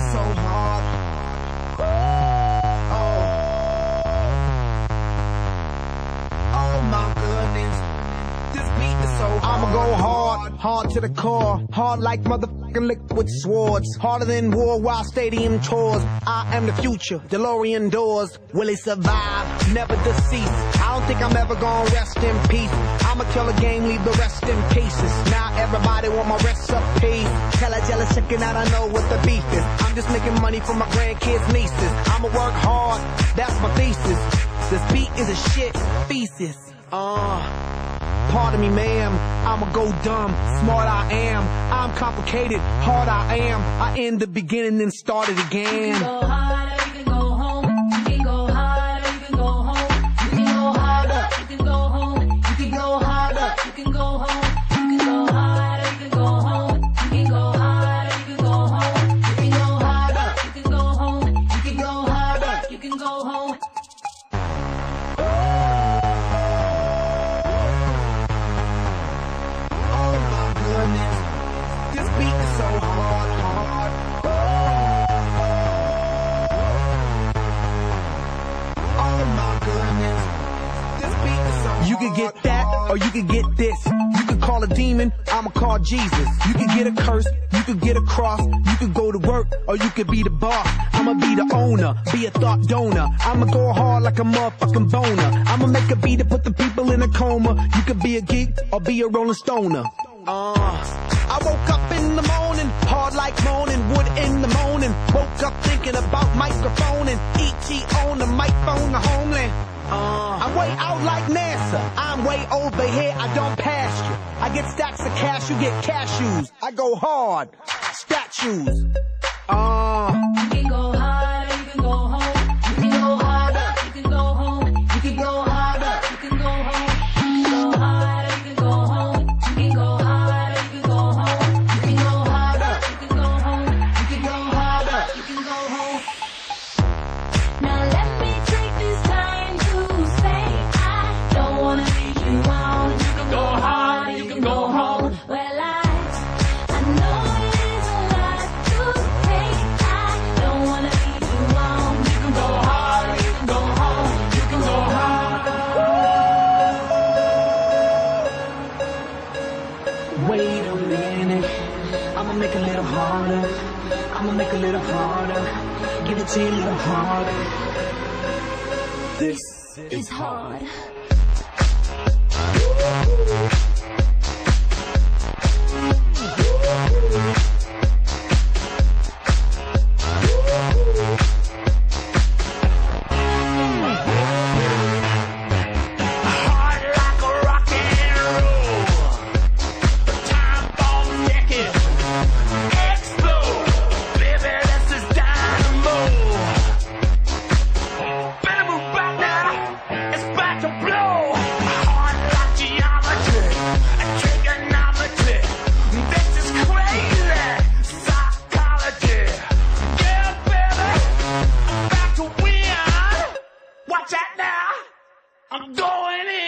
It's so hard. Oh. Oh my goodness. This beat is so hard. I'ma go hard, hard to the core. Hard like motherfucking liquid swords. Harder than war while stadium tours. I am the future, DeLorean doors. Will it survive? Never deceased. I don't think I'm ever gonna rest in peace. I'ma kill a game, leave the rest in pieces. Now everybody want my recipe. Tell a jealous chicken that I know what the beef is. I'm just making money for my grandkids, nieces. I'ma work hard, that's my thesis. This beat is a shit thesis. Pardon me, ma'am, I'ma go dumb. Smart I am, I'm complicated. Hard I am, I end the beginning and start it again. This beat is so hard, hard. Oh my goodness. This beat is so hard. You could get that, or you could get this. You could call a demon, I'ma call Jesus. You could get a curse, you could get a cross. You could go to work, or you could be the boss. I'ma be the owner, be a thought donor. I'ma go hard like a motherfucking boner. I'ma make a beat to put the people in a coma. You could be a geek, or be a rolling stoner. I woke up in the morning, hard like moaning, wood in the morning. Woke up thinking about microphone and ET on the microphone, the homeland. I'm way out like NASA. I'm way over here, I don't pass you. I get stacks of cash, you get cashews. I go hard, statues. You can go hard, you can go home. You can go harder, you can go home. You can go harder, you can go home. You can go harder, you can go home. You can go harder, you can go home. You can go harder, you can go home. You can go harder, you can go home. Now let me take this time to say I don't wanna leave you alone. You can go hard, you can go home. Well, I know it is a lot to take. I don't wanna leave you alone. You can go hard, you can go home. You can go hard. Wait a minute, I'ma make it a little harder. I'ma make it a little harder. Give it to you a little harder. This is hard. I'm going in.